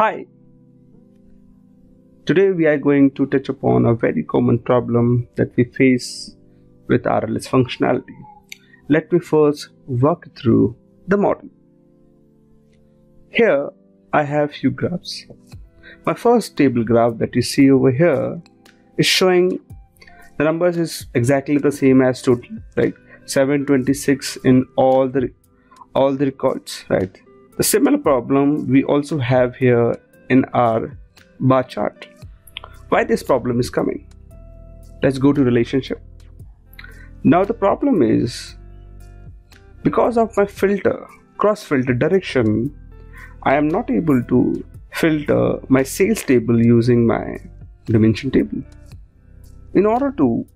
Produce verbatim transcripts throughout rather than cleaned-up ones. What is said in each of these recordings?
Hi, today we are going to touch upon a very common problem that we face with R L S functionality. Let me first walk through the model. Here I have few graphs. My first table graph that you see over here is showing the numbers is exactly the same as total, right? seven twenty-six in all the all the records, right? The similar problem we also have here in our bar chart. Why this problem is coming? Let's go to relationship. Now the problem is because of my filter, cross filter direction, I am not able to filter my sales table using my dimension table. In order to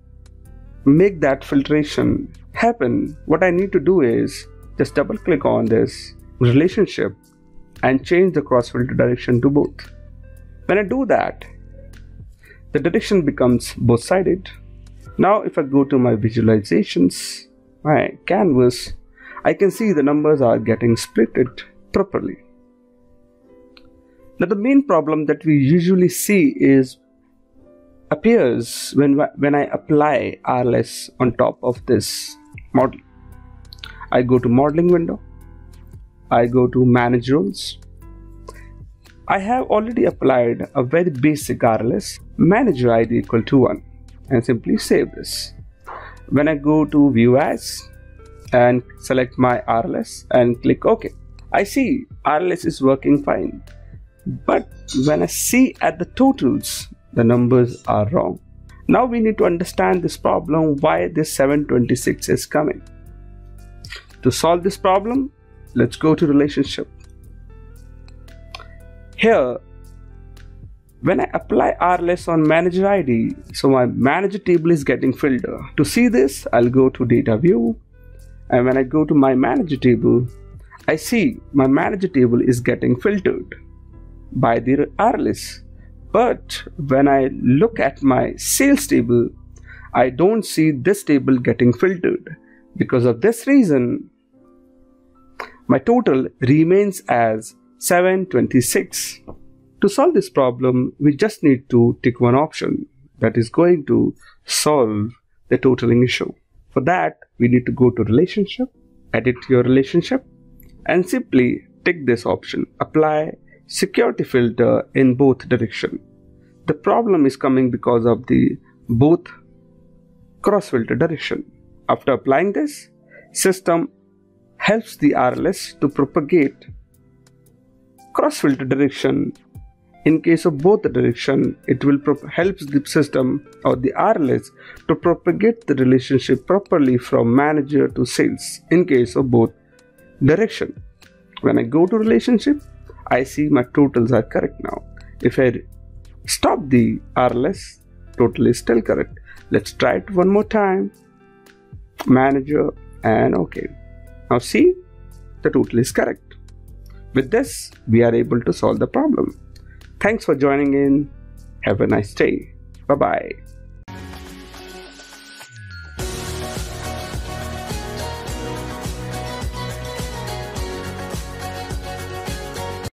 make that filtration happen, what I need to do is just double click on this relationship and change the cross filter direction to both. When I do that, the direction becomes both sided. Now if I go to my visualizations, my canvas, I can see the numbers are getting split properly. Now the main problem that we usually see is appears when, when I apply R L S on top of this model. I go to modeling window, I go to manage roles. I have already applied a very basic R L S, manager I D equal to one, and simply save this. When I go to view as and select my R L S and click OK, I see R L S is working fine. But when I see at the totals, the numbers are wrong. Now we need to understand this problem, why this seven twenty-six is coming. To solve this problem, let's go to relationship. Here, when I apply R L S on manager I D, so my manager table is getting filtered. To see this, I'll go to data view, and when I go to my manager table, I see my manager table is getting filtered by the R L S. But when I look at my sales table, I don't see this table getting filtered. Because of this reason, my total remains as seven twenty-six. To solve this problem, we just need to tick one option that is going to solve the totaling issue. For that, we need to go to relationship, edit your relationship, and simply tick this option, apply security filter in both direction. The problem is coming because of the both cross filter direction. After applying this, system helps the R L S to propagate cross filter direction. In case of both the direction, it will helps the system or the R L S to propagate the relationship properly from manager to sales in case of both direction. When I go to relationship, I see my totals are correct now. If I stop the R L S, total is still correct. Let's try it one more time. Manager and OK. Now see, the total is correct. With this, we are able to solve the problem. Thanks for joining in. Have a nice day. Bye-bye.